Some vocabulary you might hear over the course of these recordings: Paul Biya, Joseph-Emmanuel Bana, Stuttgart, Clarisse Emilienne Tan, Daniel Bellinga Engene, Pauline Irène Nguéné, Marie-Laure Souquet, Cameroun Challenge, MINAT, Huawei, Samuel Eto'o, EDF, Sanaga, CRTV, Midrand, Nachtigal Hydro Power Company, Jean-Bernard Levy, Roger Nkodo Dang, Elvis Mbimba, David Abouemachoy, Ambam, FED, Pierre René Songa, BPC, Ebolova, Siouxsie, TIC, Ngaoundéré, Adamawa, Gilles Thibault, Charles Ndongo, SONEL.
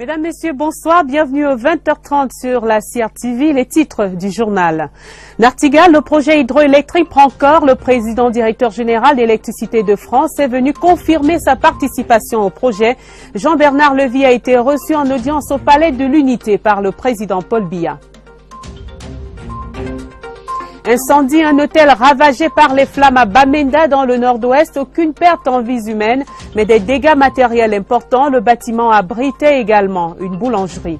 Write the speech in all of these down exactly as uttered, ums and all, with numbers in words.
Mesdames, Messieurs, bonsoir. Bienvenue aux vingt heures trente sur la C R T V. Les titres du journal. Nachtigal, le projet hydroélectrique prend corps. Le président directeur général d'Électricité de France est venu confirmer sa participation au projet. Jean-Bernard Levy a été reçu en audience au Palais de l'Unité par le président Paul Biya. Incendie, un hôtel ravagé par les flammes à Bamenda dans le nord-ouest, aucune perte en vies humaines, mais des dégâts matériels importants. Le bâtiment abritait également une boulangerie.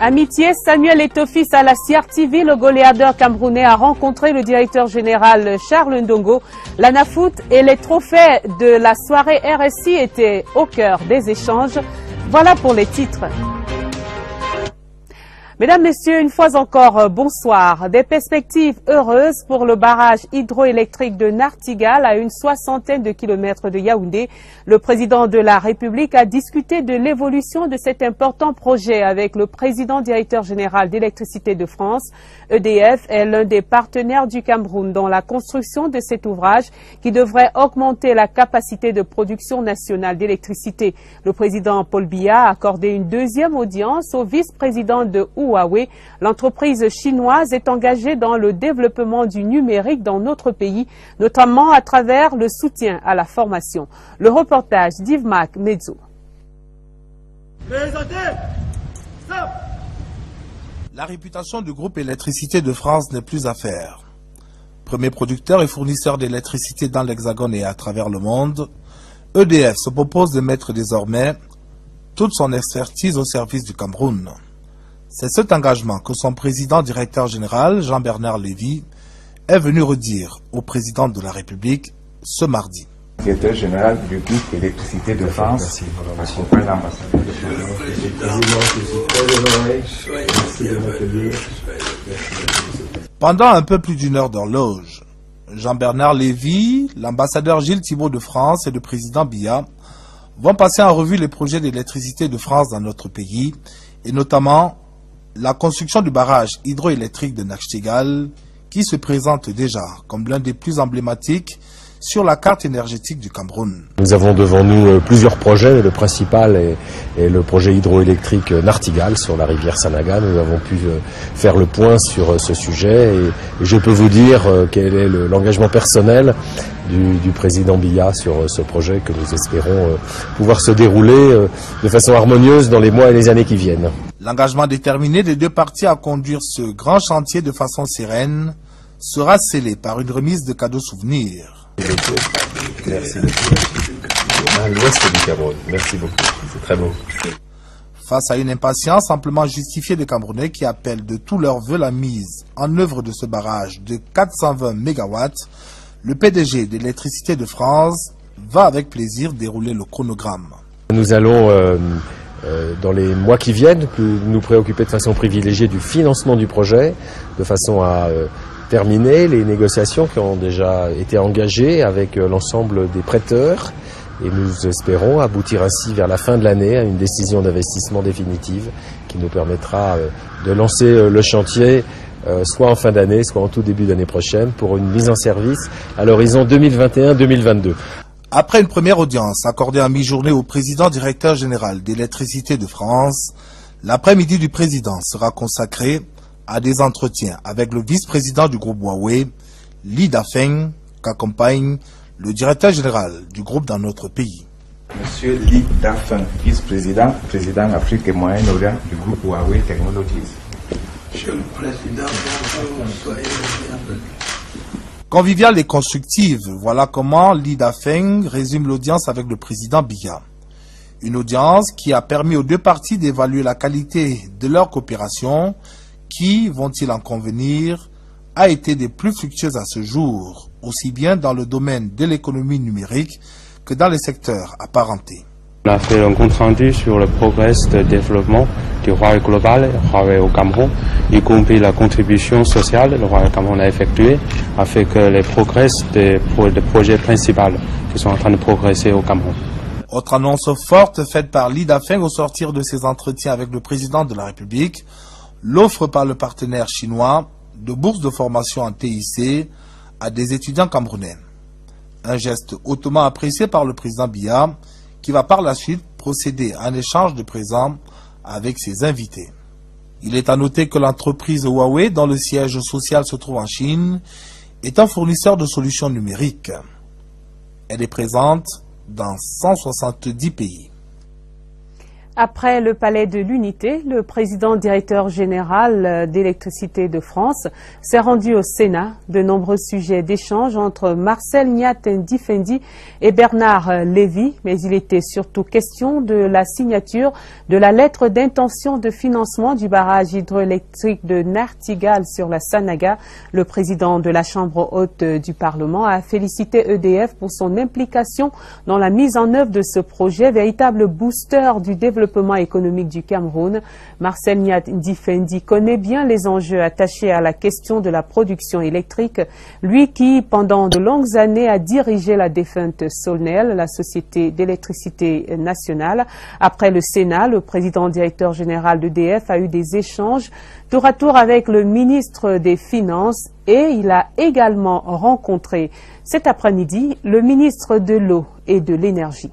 Amitié, Samuel Eto'o fils à la C R T V, le goléador camerounais a rencontré le directeur général Charles Ndongo. L'Anafoot et les trophées de la soirée R S I étaient au cœur des échanges. Voilà pour les titres. Mesdames, Messieurs, une fois encore, bonsoir. Des perspectives heureuses pour le barrage hydroélectrique de Nachtigal à une soixantaine de kilomètres de Yaoundé. Le président de la République a discuté de l'évolution de cet important projet avec le président directeur général d'Électricité de France. E D F est l'un des partenaires du Cameroun dans la construction de cet ouvrage qui devrait augmenter la capacité de production nationale d'électricité. Le président Paul Biya a accordé une deuxième audience au vice-président de Huawei. Huawei, l'entreprise chinoise est engagée dans le développement du numérique dans notre pays, notamment à travers le soutien à la formation. Le reportage d'Yves-Marc Mezzo. La réputation du groupe Électricité de France n'est plus à faire. Premier producteur et fournisseur d'électricité dans l'Hexagone et à travers le monde, E D F se propose de mettre désormais toute son expertise au service du Cameroun. C'est cet engagement que son président directeur général, Jean-Bernard Levy, est venu redire au président de la République ce mardi. Le directeur général du groupe Électricité de France accompagne l'ambassadeur de France. Pendant un peu plus d'une heure d'horloge, Jean-Bernard Levy, l'ambassadeur Gilles Thibault de France et le président Biya vont passer en revue les projets d'électricité de France dans notre pays et notamment la construction du barrage hydroélectrique de Nachtigal, qui se présente déjà comme l'un des plus emblématiques sur la carte énergétique du Cameroun. Nous avons devant nous plusieurs projets. Le principal est, est le projet hydroélectrique Nachtigal sur la rivière Sanaga. Nous avons pu faire le point sur ce sujet et je peux vous dire quel est l'engagement personnel du, du président Biya sur ce projet que nous espérons pouvoir se dérouler de façon harmonieuse dans les mois et les années qui viennent. L'engagement déterminé des deux parties à conduire ce grand chantier de façon sereine sera scellé par une remise de cadeaux souvenirs. Merci. À l'ouest du Cameroun. Merci beaucoup. C'est très beau. Face à une impatience amplement justifiée des Camerounais qui appellent de tous leurs vœux la mise en œuvre de ce barrage de quatre cent vingt mégawatts, le P D G d'Électricité de France va avec plaisir dérouler le chronogramme. Nous allons euh, euh, dans les mois qui viennent nous préoccuper de façon privilégiée du financement du projet, de façon à euh, terminer les négociations qui ont déjà été engagées avec l'ensemble des prêteurs et nous espérons aboutir ainsi vers la fin de l'année à une décision d'investissement définitive qui nous permettra de lancer le chantier soit en fin d'année, soit en tout début d'année prochaine pour une mise en service à l'horizon deux mille vingt et un deux mille vingt-deux. Après une première audience accordée à mi-journée au président directeur général d'Électricité de France, l'après-midi du président sera consacré à des entretiens avec le vice-président du groupe Huawei, Li Dafeng, qu'accompagne le directeur général du groupe dans notre pays. Monsieur Li Dafeng, vice-président, président Afrique et Moyen-Orient du groupe Huawei Technologies. Monsieur le président, soyez bienvenu. Conviviale et constructive, voilà comment Li Dafeng résume l'audience avec le président Biya. Une audience qui a permis aux deux parties d'évaluer la qualité de leur coopération qui, vont-ils en convenir, a été des plus fructueuses à ce jour, aussi bien dans le domaine de l'économie numérique que dans les secteurs apparentés. On a fait un compte rendu sur le progrès de développement du Huawei global, Huawei au Cameroun, y compris la contribution sociale que le Huawei Cameroun a effectuée, avec les progrès des, pro des projets principaux qui sont en train de progresser au Cameroun. Autre annonce forte faite par Li Dafeng au sortir de ses entretiens avec le président de la République, l'offre par le partenaire chinois de bourses de formation en T I C à des étudiants camerounais. Un geste hautement apprécié par le président Biya, qui va par la suite procéder à un échange de présents avec ses invités. Il est à noter que l'entreprise Huawei, dont le siège social se trouve en Chine, est un fournisseur de solutions numériques. Elle est présente dans cent soixante-dix pays. Après le palais de l'Unité, le président directeur général d'Électricité de France s'est rendu au Sénat. De nombreux sujets d'échange entre Marcel Niat Njifenji et Bernard Levy, mais il était surtout question de la signature de la lettre d'intention de financement du barrage hydroélectrique de Nachtigal sur la Sanaga. Le président de la Chambre haute du Parlement a félicité E D F pour son implication dans la mise en œuvre de ce projet, véritable booster du développement développement économique du Cameroun. Marcel Niat Njifenji connaît bien les enjeux attachés à la question de la production électrique. Lui qui, pendant de longues années, a dirigé la défunte SONEL, la Société d'électricité nationale. Après le Sénat, le président directeur général d'E D F a eu des échanges tour à tour avec le ministre des Finances et il a également rencontré cet après-midi le ministre de l'Eau et de l'Énergie.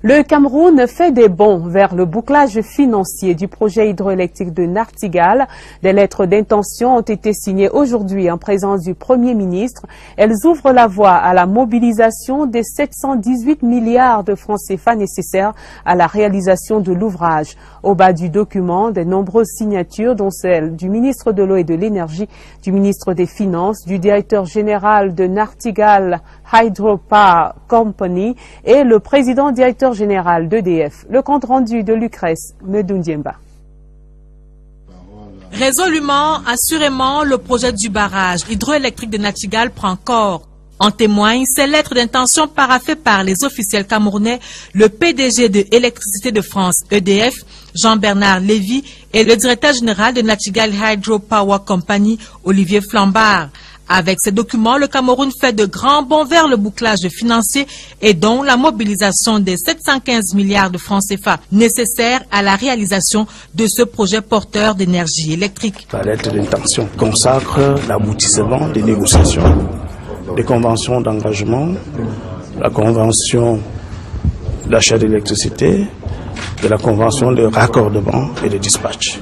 Le Cameroun fait des bonds vers le bouclage financier du projet hydroélectrique de Nachtigal. Des lettres d'intention ont été signées aujourd'hui en présence du Premier ministre. Elles ouvrent la voie à la mobilisation des sept cent dix-huit milliards de francs C F A nécessaires à la réalisation de l'ouvrage. Au bas du document, de nombreuses signatures, dont celle du ministre de l'Eau et de l'Énergie, du ministre des Finances, du directeur général de Nachtigal Hydro Power Company et le président directeur général d'E D F. Le compte rendu de Lucrèce Ndoumdjamba. Résolument, assurément, le projet du barrage hydroélectrique de Nachtigal prend corps. En témoignent ces lettres d'intention paraphées par les officiels camerounais, le P D G de Électricité de France E D F, Jean-Bernard Levy, et le directeur général de Nachtigal Hydro Power Company, Olivier Flambard. Avec ces documents, le Cameroun fait de grands bonds vers le bouclage financier et dont la mobilisation des sept cent quinze milliards de francs C F A nécessaires à la réalisation de ce projet porteur d'énergie électrique. La lettre d'intention consacre l'aboutissement des négociations, des conventions d'engagement, la convention d'achat d'électricité, de la convention de raccordement et de dispatch.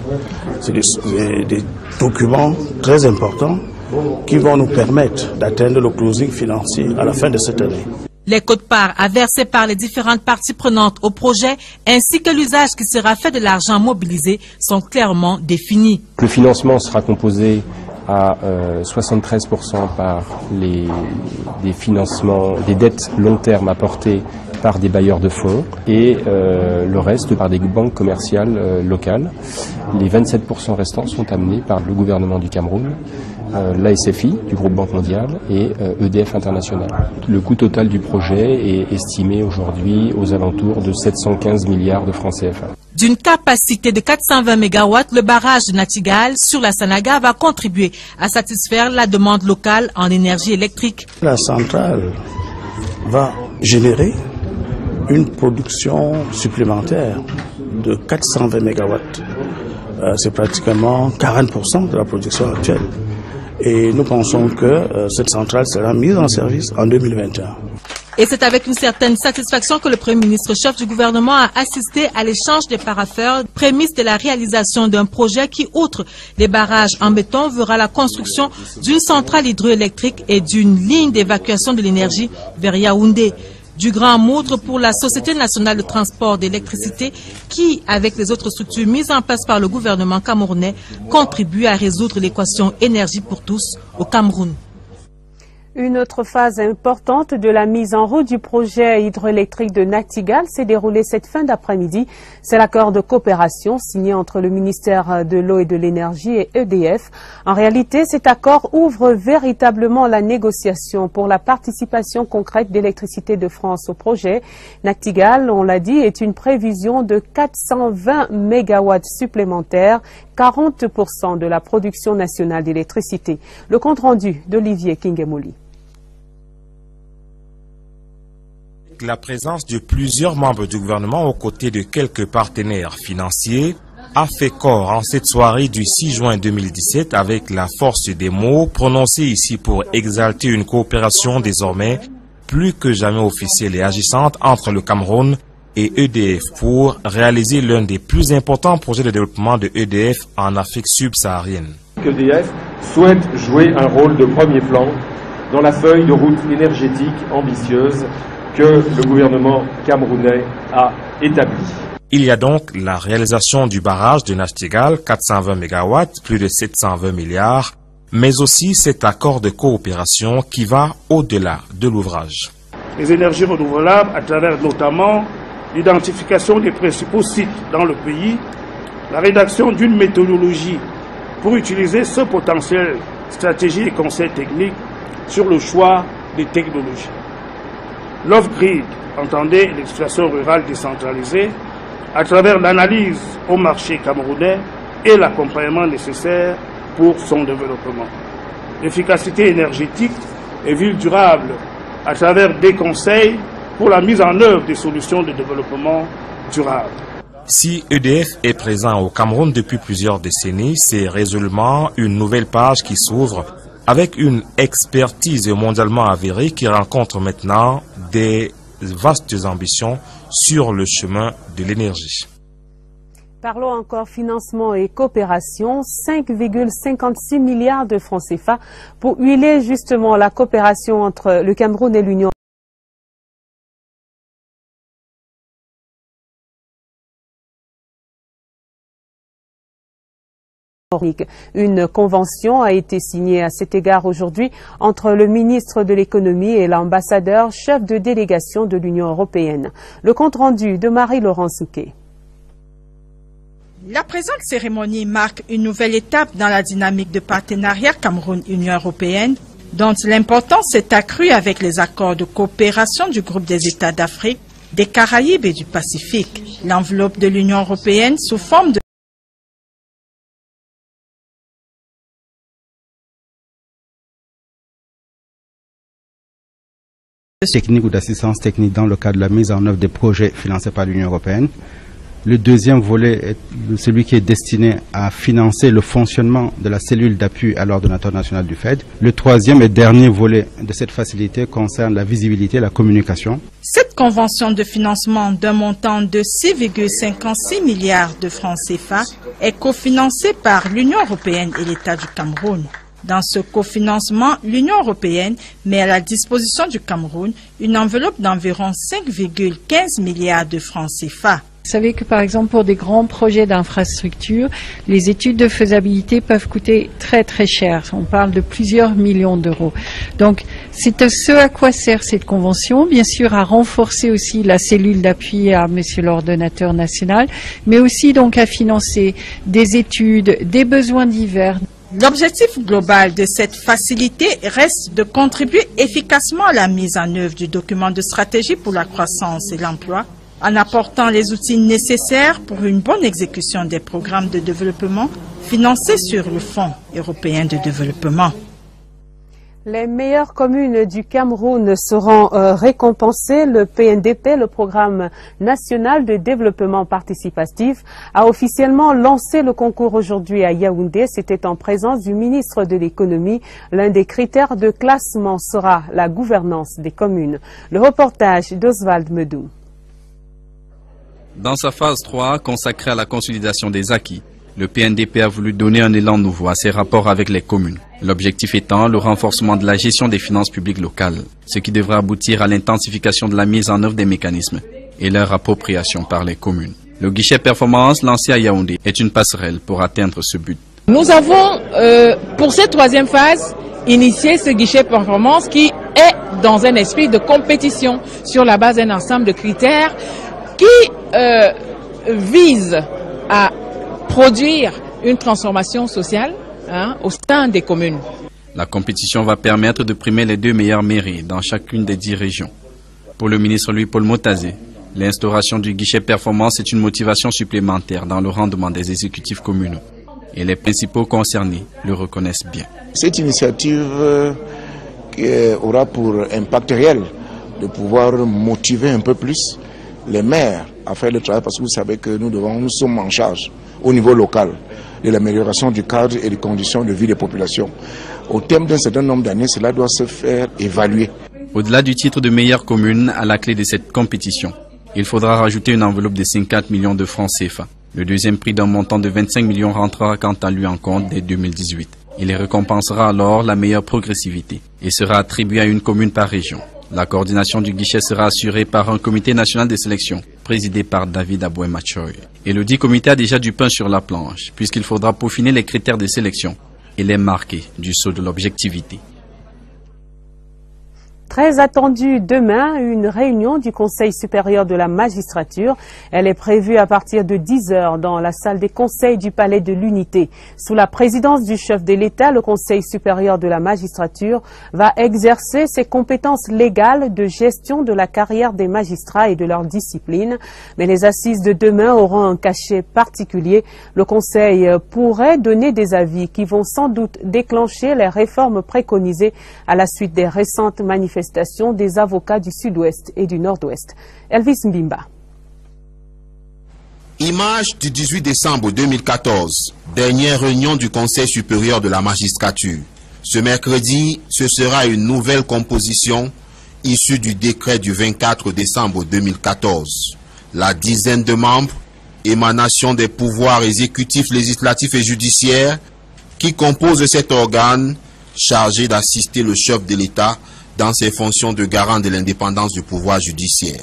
C'est des, des documents très importants qui vont nous permettre d'atteindre le closing financier à la fin de cette année. Les quotes-parts à verser par les différentes parties prenantes au projet ainsi que l'usage qui sera fait de l'argent mobilisé sont clairement définis. Le financement sera composé à euh, soixante-treize pour cent par les, des financements, des dettes long terme apportées par des bailleurs de fonds et euh, le reste par des banques commerciales euh, locales. Les vingt-sept pour cent restants sont amenés par le gouvernement du Cameroun, Euh, l'A S F I du groupe Banque mondiale et euh, E D F international. Le coût total du projet est estimé aujourd'hui aux alentours de sept cent quinze milliards de francs C F A. D'une capacité de quatre cent vingt mégawatts, le barrage de Nachtigal sur la Sanaga va contribuer à satisfaire la demande locale en énergie électrique. La centrale va générer une production supplémentaire de quatre cent vingt mégawatts. Euh, C'est pratiquement quarante pour cent de la production actuelle. Et nous pensons que euh, cette centrale sera mise en service en deux mille vingt et un. Et c'est avec une certaine satisfaction que le Premier ministre chef du gouvernement a assisté à l'échange des parapheurs, prémisse de la réalisation d'un projet qui, outre les barrages en béton, verra la construction d'une centrale hydroélectrique et d'une ligne d'évacuation de l'énergie vers Yaoundé. Du grand montre pour la Société nationale de transport d'électricité qui, avec les autres structures mises en place par le gouvernement camerounais, contribue à résoudre l'équation énergie pour tous au Cameroun. Une autre phase importante de la mise en route du projet hydroélectrique de Nachtigal s'est déroulée cette fin d'après-midi. C'est l'accord de coopération signé entre le ministère de l'Eau et de l'Énergie et E D F. En réalité, cet accord ouvre véritablement la négociation pour la participation concrète d'Électricité de France au projet. Nachtigal, on l'a dit, est une prévision de quatre cent vingt mégawatts supplémentaires, quarante pour cent de la production nationale d'électricité. Le compte rendu d'Olivier Kingemouli. La présence de plusieurs membres du gouvernement aux côtés de quelques partenaires financiers, a fait corps en cette soirée du six juin deux mille dix-sept avec la force des mots prononcés ici pour exalter une coopération désormais plus que jamais officielle et agissante entre le Cameroun et E D F pour réaliser l'un des plus importants projets de développement de E D F en Afrique subsaharienne. E D F souhaite jouer un rôle de premier plan dans la feuille de route énergétique ambitieuse que le gouvernement camerounais a établie. Il y a donc la réalisation du barrage de Nachtigal, quatre cent vingt mégawatts, plus de sept cent vingt milliards, mais aussi cet accord de coopération qui va au-delà de l'ouvrage. Les énergies renouvelables, à travers notamment l'identification des principaux sites dans le pays, la rédaction d'une méthodologie pour utiliser ce potentiel, stratégie et conseil technique sur le choix des technologies. L'off-grid, entendez l'exploitation rurale décentralisée, à travers l'analyse au marché camerounais et l'accompagnement nécessaire pour son développement. L'efficacité énergétique et ville durable, à travers des conseils pour la mise en œuvre des solutions de développement durable. Si E D F est présent au Cameroun depuis plusieurs décennies, c'est résolument une nouvelle page qui s'ouvre avec une expertise mondialement avérée qui rencontre maintenant des vastes ambitions sur le chemin de l'énergie. Parlons encore financement et coopération, cinq virgule cinquante-six milliards de francs C F A pour huiler justement la coopération entre le Cameroun et l'Union. Une convention a été signée à cet égard aujourd'hui entre le ministre de l'économie et l'ambassadeur chef de délégation de l'Union européenne. Le compte-rendu de Marie-Laure Souquet. La présente cérémonie marque une nouvelle étape dans la dynamique de partenariat Cameroun-Union européenne, dont l'importance s'est accrue avec les accords de coopération du groupe des États d'Afrique, des Caraïbes et du Pacifique. L'enveloppe de l'Union européenne sous forme de technique ou d'assistance technique dans le cadre de la mise en œuvre des projets financés par l'Union européenne. Le deuxième volet est celui qui est destiné à financer le fonctionnement de la cellule d'appui à l'ordonnateur national du F E D. Le troisième et dernier volet de cette facilité concerne la visibilité et la communication. Cette convention de financement d'un montant de six virgule cinquante-six milliards de francs C F A est cofinancée par l'Union européenne et l'État du Cameroun. Dans ce cofinancement, l'Union européenne met à la disposition du Cameroun une enveloppe d'environ cinq virgule quinze milliards de francs C F A. Vous savez que par exemple pour des grands projets d'infrastructure, les études de faisabilité peuvent coûter très très cher. On parle de plusieurs millions d'euros. Donc c'est ce à quoi sert cette convention, bien sûr à renforcer aussi la cellule d'appui à monsieur l'ordonnateur national, mais aussi donc à financer des études, des besoins divers. L'objectif global de cette facilité reste de contribuer efficacement à la mise en œuvre du document de stratégie pour la croissance et l'emploi, en apportant les outils nécessaires pour une bonne exécution des programmes de développement financés sur le Fonds européen de développement. Les meilleures communes du Cameroun seront euh, récompensées. Le P N D P, le Programme national de développement participatif, a officiellement lancé le concours aujourd'hui à Yaoundé. C'était en présence du ministre de l'économie. L'un des critères de classement sera la gouvernance des communes. Le reportage d'Oswald Medou. Dans sa phase trois, consacrée à la consolidation des acquis, le P N D P a voulu donner un élan nouveau à ses rapports avec les communes. L'objectif étant le renforcement de la gestion des finances publiques locales, ce qui devra aboutir à l'intensification de la mise en œuvre des mécanismes et leur appropriation par les communes. Le guichet performance lancé à Yaoundé est une passerelle pour atteindre ce but. Nous avons, euh, pour cette troisième phase, initié ce guichet performance qui est dans un esprit de compétition sur la base d'un ensemble de critères qui euh, visent à produire une transformation sociale hein, au sein des communes. La compétition va permettre de primer les deux meilleures mairies dans chacune des dix régions. Pour le ministre Louis-Paul Motazé, l'instauration du guichet performance est une motivation supplémentaire dans le rendement des exécutifs communaux. Et les principaux concernés le reconnaissent bien. Cette initiative euh, aura pour impact réel de pouvoir motiver un peu plus les maires à faire le travail parce que vous savez que nous, devons, nous sommes en charge au niveau local et l'amélioration du cadre et des conditions de vie des populations. Au terme d'un certain nombre d'années, cela doit se faire évaluer. Au-delà du titre de meilleure commune à la clé de cette compétition, il faudra rajouter une enveloppe de cinquante millions de francs C F A. Le deuxième prix d'un montant de vingt-cinq millions rentrera quant à lui en compte dès deux mille dix-huit. Il récompensera alors la meilleure progressivité et sera attribué à une commune par région. La coordination du guichet sera assurée par un comité national de sélection présidé par David Abouemachoy. Et le dit comité a déjà du pain sur la planche puisqu'il faudra peaufiner les critères de sélection et les marquer du sceau de l'objectivité. Très attendue demain, une réunion du Conseil supérieur de la magistrature. Elle est prévue à partir de dix heures dans la salle des conseils du Palais de l'Unité. Sous la présidence du chef de l'État, le Conseil supérieur de la magistrature va exercer ses compétences légales de gestion de la carrière des magistrats et de leur discipline. Mais les assises de demain auront un cachet particulier. Le Conseil pourrait donner des avis qui vont sans doute déclencher les réformes préconisées à la suite des récentes manifestations des avocats du Sud-Ouest et du Nord-Ouest. Elvis Mbimba. Image du dix-huit décembre deux mille quatorze, dernière réunion du Conseil supérieur de la magistrature. Ce mercredi, ce sera une nouvelle composition issue du décret du vingt-quatre décembre deux mille quatorze. La dizaine de membres, émanation des pouvoirs exécutifs, législatifs et judiciaires, qui composent cet organe chargé d'assister le chef de l'État dans ses fonctions de garant de l'indépendance du pouvoir judiciaire.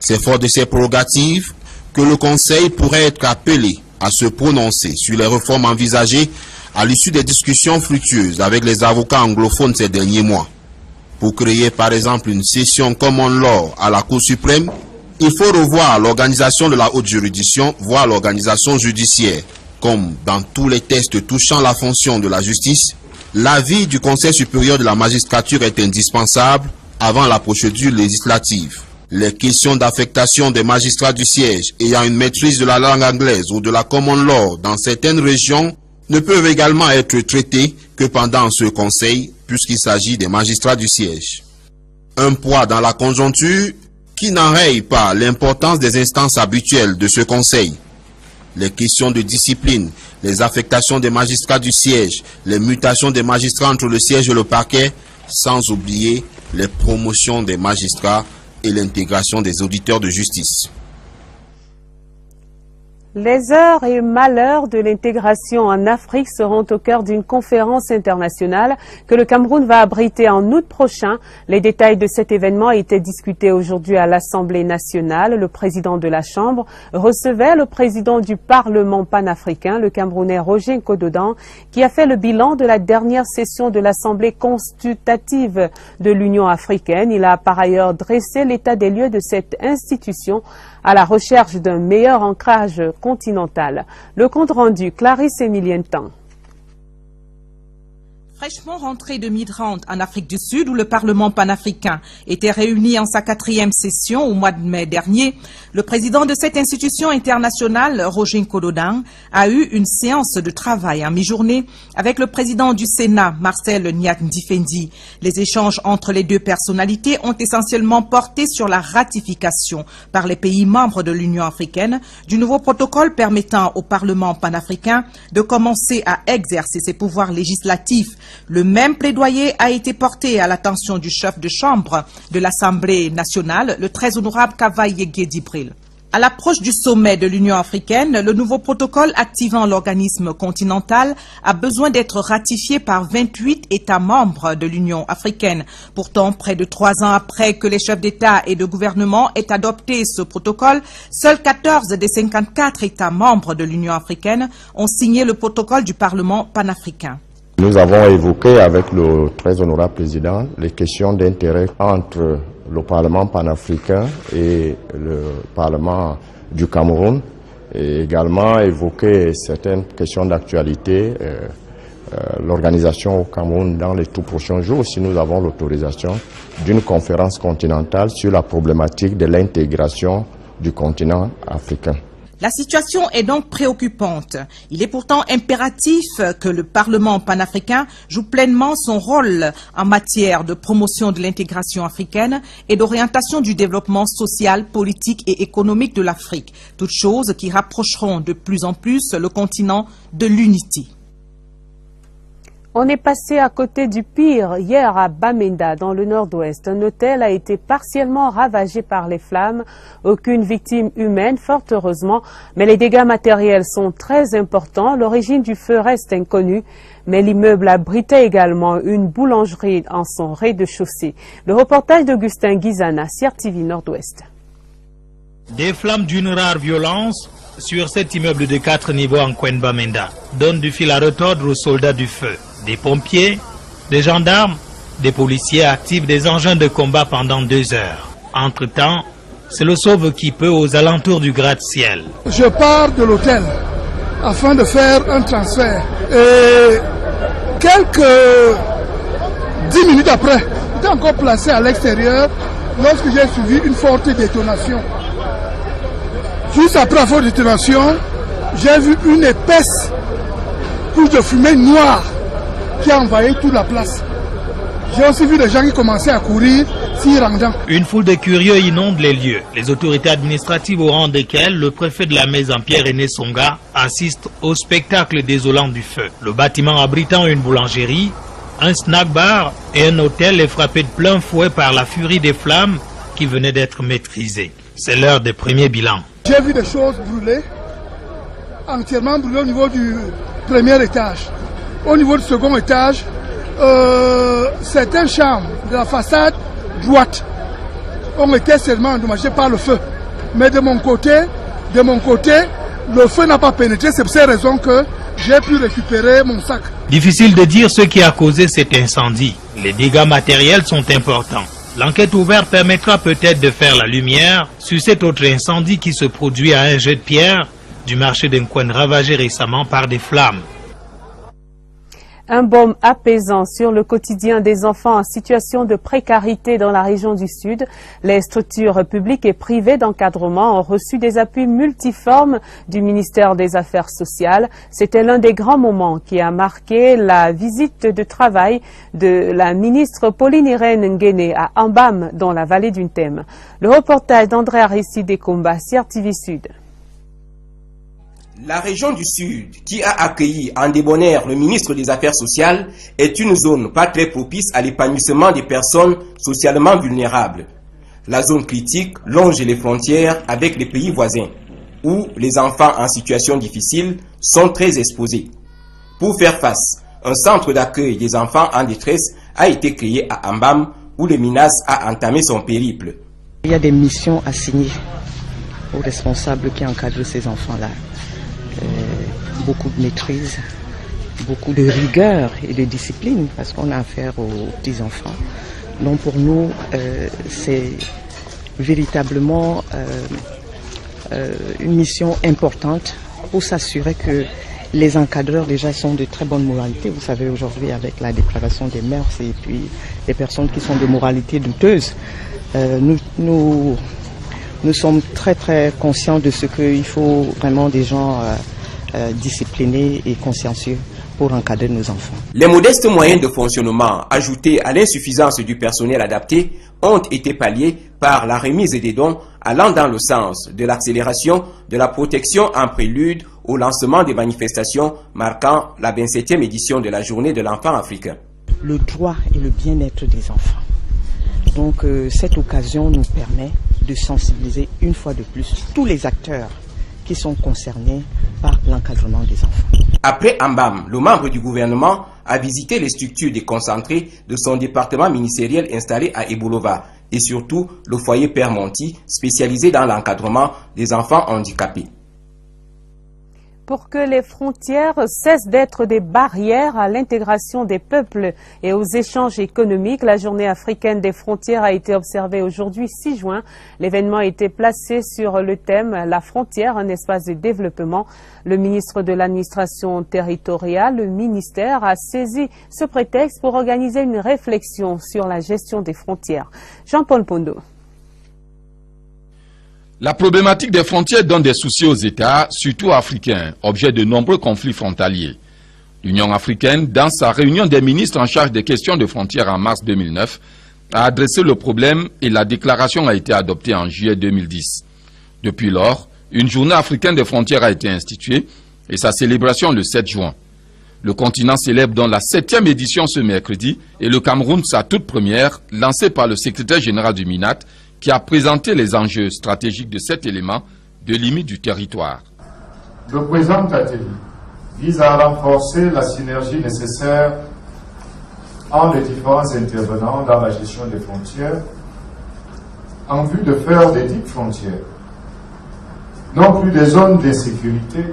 C'est fort de ses prérogatives que le Conseil pourrait être appelé à se prononcer sur les réformes envisagées à l'issue des discussions fructueuses avec les avocats anglophones ces derniers mois. Pour créer par exemple une session common law à la Cour suprême, il faut revoir l'organisation de la haute juridiction, voire l'organisation judiciaire. Comme dans tous les textes touchant la fonction de la justice, l'avis du Conseil supérieur de la magistrature est indispensable avant la procédure législative. Les questions d'affectation des magistrats du siège ayant une maîtrise de la langue anglaise ou de la common law dans certaines régions ne peuvent également être traitées que pendant ce Conseil puisqu'il s'agit des magistrats du siège. Un poids dans la conjoncture qui n'enraye pas l'importance des instances habituelles de ce Conseil. Les questions de discipline, les affectations des magistrats du siège, les mutations des magistrats entre le siège et le parquet, sans oublier les promotions des magistrats et l'intégration des auditeurs de justice. Les heures et malheurs de l'intégration en Afrique seront au cœur d'une conférence internationale que le Cameroun va abriter en août prochain. Les détails de cet événement étaient discutés aujourd'hui à l'Assemblée nationale. Le président de la Chambre recevait le président du Parlement panafricain, le Camerounais Roger Nkodo Dang, qui a fait le bilan de la dernière session de l'Assemblée consultative de l'Union africaine. Il a par ailleurs dressé l'état des lieux de cette institution à la recherche d'un meilleur ancrage continentale. Le compte rendu, Clarisse Emilienne Tan. Fraîchement rentré de Midrand en Afrique du Sud, où le Parlement panafricain était réuni en sa quatrième session au mois de mai dernier, le président de cette institution internationale, Roger Nkodo Dang, a eu une séance de travail à mi-journée avec le président du Sénat, Marcel Niat Njifenji. Les échanges entre les deux personnalités ont essentiellement porté sur la ratification par les pays membres de l'Union africaine du nouveau protocole permettant au Parlement panafricain de commencer à exercer ses pouvoirs législatifs. Le même plaidoyer a été porté à l'attention du chef de chambre de l'Assemblée nationale, le très honorable Kavaye Dibril. À l'approche du sommet de l'Union africaine, le nouveau protocole activant l'organisme continental a besoin d'être ratifié par vingt-huit États membres de l'Union africaine. Pourtant, près de trois ans après que les chefs d'État et de gouvernement aient adopté ce protocole, seuls quatorze des cinquante-quatre États membres de l'Union africaine ont signé le protocole du Parlement panafricain. Nous avons évoqué avec le très honorable président les questions d'intérêt entre le Parlement panafricain et le Parlement du Cameroun, et également évoqué certaines questions d'actualité, euh, euh, l'organisation au Cameroun dans les tout prochains jours, si nous avons l'autorisation d'une conférence continentale sur la problématique de l'intégration du continent africain. La situation est donc préoccupante. Il est pourtant impératif que le Parlement panafricain joue pleinement son rôle en matière de promotion de l'intégration africaine et d'orientation du développement social, politique et économique de l'Afrique. Toutes choses qui rapprocheront de plus en plus le continent de l'unité. On est passé à côté du pire hier à Bamenda, dans le nord-ouest. Un hôtel a été partiellement ravagé par les flammes. Aucune victime humaine, fort heureusement, mais les dégâts matériels sont très importants. L'origine du feu reste inconnue, mais l'immeuble abritait également une boulangerie en son rez-de-chaussée. Le reportage d'Augustin Guizana, C R T V Nord-Ouest. Des flammes d'une rare violence sur cet immeuble de quatre niveaux en coin de Bamenda donnent du fil à retordre aux soldats du feu. Des pompiers, des gendarmes, des policiers activent des engins de combat pendant deux heures. Entre-temps, c'est le sauve qui peut aux alentours du gratte-ciel. Je pars de l'hôtel afin de faire un transfert. Et quelques dix minutes après, j'étais encore placé à l'extérieur lorsque j'ai suivi une forte détonation. Juste après la forte détonation, j'ai vu une épaisse couche de fumée noire qui a envahi toute la place. J'ai aussi vu des gens qui commençaient à courir, s'y rendant. Une foule de curieux inonde les lieux. Les autorités administratives, au rang desquelles le préfet de la Maison Pierre René Songa, assiste au spectacle désolant du feu. Le bâtiment abritant une boulangerie, un snack-bar et un hôtel est frappé de plein fouet par la furie des flammes qui venaient d'être maîtrisées. C'est l'heure des premiers bilans. J'ai vu des choses brûler, entièrement brûlées au niveau du premier étage. Au niveau du second étage, euh, certaines chambres de la façade droite ont été seulement endommagées par le feu. Mais de mon côté, de mon côté, le feu n'a pas pénétré. C'est pour ces raisons que j'ai pu récupérer mon sac. Difficile de dire ce qui a causé cet incendie. Les dégâts matériels sont importants. L'enquête ouverte permettra peut-être de faire la lumière sur cet autre incendie qui se produit à un jet de pierre du marché d'un coin ravagé récemment par des flammes. Un baume apaisant sur le quotidien des enfants en situation de précarité dans la région du Sud. Les structures publiques et privées d'encadrement ont reçu des appuis multiformes du ministère des Affaires sociales. C'était l'un des grands moments qui a marqué la visite de travail de la ministre Pauline Irène Nguéné à Ambam, dans la vallée du Ntem. Le reportage d'André Arissi des combats, C R T V Sud. La région du Sud, qui a accueilli en débonnaire le ministre des Affaires sociales, est une zone pas très propice à l'épanouissement des personnes socialement vulnérables. La zone critique longe les frontières avec les pays voisins, où les enfants en situation difficile sont très exposés. Pour faire face, un centre d'accueil des enfants en détresse a été créé à Ambam, où le MINAS a entamé son périple. Il y a des missions assignées aux responsables qui encadrent ces enfants-là. Euh, beaucoup de maîtrise, beaucoup de rigueur et de discipline, parce qu'on a affaire aux petits-enfants. Donc pour nous, euh, c'est véritablement euh, euh, une mission importante pour s'assurer que les encadreurs déjà sont de très bonne moralité. Vous savez, aujourd'hui, avec la dépravation des mœurs et puis les personnes qui sont de moralité douteuse, euh, nous... nous Nous sommes très très conscients de ce qu'il faut vraiment des gens euh, euh, disciplinés et consciencieux pour encadrer nos enfants. Les modestes moyens de fonctionnement ajoutés à l'insuffisance du personnel adapté ont été palliés par la remise des dons allant dans le sens de l'accélération de la protection en prélude au lancement des manifestations marquant la vingt-septième édition de la Journée de l'enfant africain. Le droit et le bien-être des enfants. Donc euh, cette occasion nous permet de sensibiliser une fois de plus tous les acteurs qui sont concernés par l'encadrement des enfants. Après Ambam, le membre du gouvernement a visité les structures déconcentrées de son département ministériel installé à Ebolova et surtout le foyer Père Monti spécialisé dans l'encadrement des enfants handicapés. Pour que les frontières cessent d'être des barrières à l'intégration des peuples et aux échanges économiques, la journée africaine des frontières a été observée aujourd'hui six juin. L'événement a été placé sur le thème « La frontière, un espace de développement ». Le ministre de l'administration territoriale, le ministère, a saisi ce prétexte pour organiser une réflexion sur la gestion des frontières. Jean-Paul Pondo. La problématique des frontières donne des soucis aux États, surtout africains, objet de nombreux conflits frontaliers. L'Union africaine, dans sa réunion des ministres en charge des questions de frontières en mars deux mille neuf, a adressé le problème et la déclaration a été adoptée en juillet deux mille dix. Depuis lors, une journée africaine des frontières a été instituée et sa célébration le sept juin. Le continent célèbre dans la septième édition ce mercredi et le Cameroun sa toute première, lancée par le secrétaire général du MINAT, qui a présenté les enjeux stratégiques de cet élément de limite du territoire. Le présent atelier vise à renforcer la synergie nécessaire entre les différents intervenants dans la gestion des frontières en vue de faire des dites frontières, non plus des zones d'insécurité,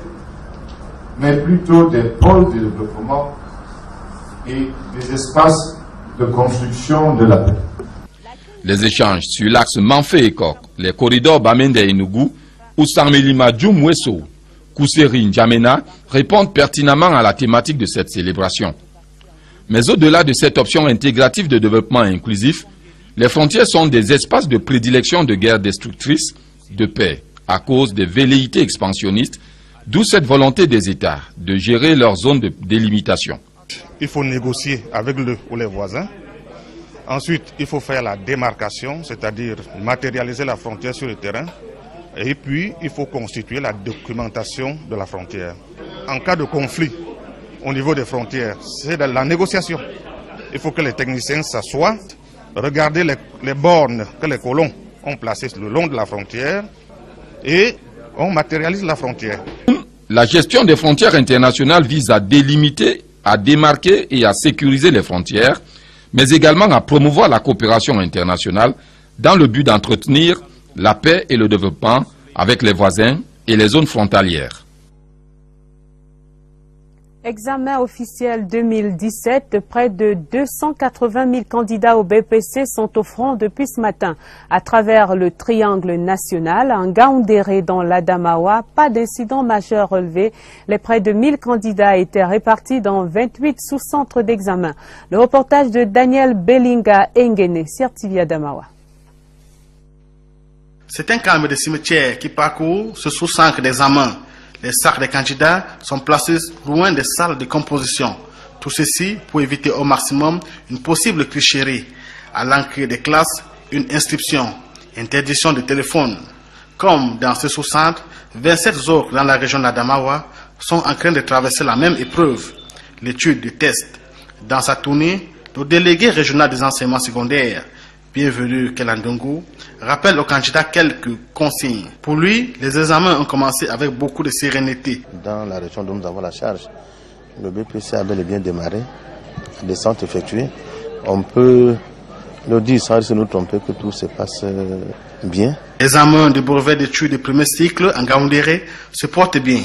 mais plutôt des pôles de développement et des espaces de construction de la paix. Les échanges sur l'axe Manfé-Ekok, les corridors Bamenda et Nougou, Oussarmelima Djoumwesso, Kousseri N'Djamena répondent pertinemment à la thématique de cette célébration. Mais au-delà de cette option intégrative de développement inclusif, les frontières sont des espaces de prédilection de guerres destructrices, de paix, à cause des velléités expansionnistes, d'où cette volonté des États de gérer leurs zones de délimitation. Il faut négocier avec le ou les voisins. Ensuite, il faut faire la démarcation, c'est-à-dire matérialiser la frontière sur le terrain. Et puis, il faut constituer la documentation de la frontière. En cas de conflit au niveau des frontières, c'est de la négociation. Il faut que les techniciens s'assoient, regarder les, les bornes que les colons ont placées le long de la frontière et on matérialise la frontière. La gestion des frontières internationales vise à délimiter, à démarquer et à sécuriser les frontières, mais également à promouvoir la coopération internationale dans le but d'entretenir la paix et le développement avec les voisins et les zones frontalières. Examen officiel deux mille dix-sept, près de deux cent quatre-vingt mille candidats au B P C sont au front depuis ce matin. À travers le triangle national, en Ngaoundéré dans l'Adamawa, pas d'incident majeur relevé. Les près de mille candidats étaient répartis dans vingt-huit sous-centres d'examen. Le reportage de Daniel Bellinga Engene, C R T V Adamawa. C'est un calme de cimetière qui parcourt ce sous-centre d'examen. Les sacs des candidats sont placés loin des salles de composition. Tout ceci pour éviter au maximum une possible tricherie. À l'entrée des classes, une inscription, interdiction de téléphone. Comme dans ce sous-centre, vingt-sept autres dans la région d'Adamawa sont en train de traverser la même épreuve, l'étude du test. Dans sa tournée, le délégué régional des enseignements secondaires, bienvenue Charles Ndongo, rappelle aux candidats quelques consignes. Pour lui, les examens ont commencé avec beaucoup de sérénité. Dans la région dont nous avons la charge, le B P C a bel et bien démarré, des centres effectués. On peut le dire sans se nous tromper que tout se passe bien. L'examen de brevet d'études de premier cycle en Ngaoundéré se porte bien,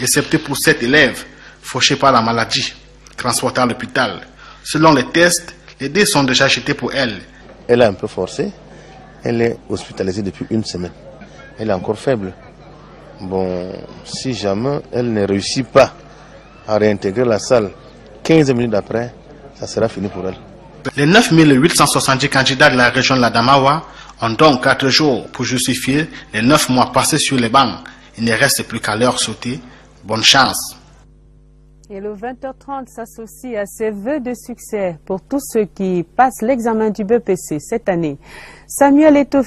excepté pour sept élèves fauchés par la maladie, transportés à l'hôpital. Selon les tests, les dés sont déjà jetés pour elle. Elle a un peu forcé, elle est hospitalisée depuis une semaine. Elle est encore faible. Bon, si jamais elle ne réussit pas à réintégrer la salle, quinze minutes après, ça sera fini pour elle. Les neuf mille huit cent soixante-dix candidats de la région de l'Adamawa ont donc quatre jours pour justifier les neuf mois passés sur les bancs. Il ne reste plus qu'à leur sauter. Bonne chance. Et le vingt heures trente s'associe à ses vœux de succès pour tous ceux qui passent l'examen du B P C cette année. Samuel Eto'o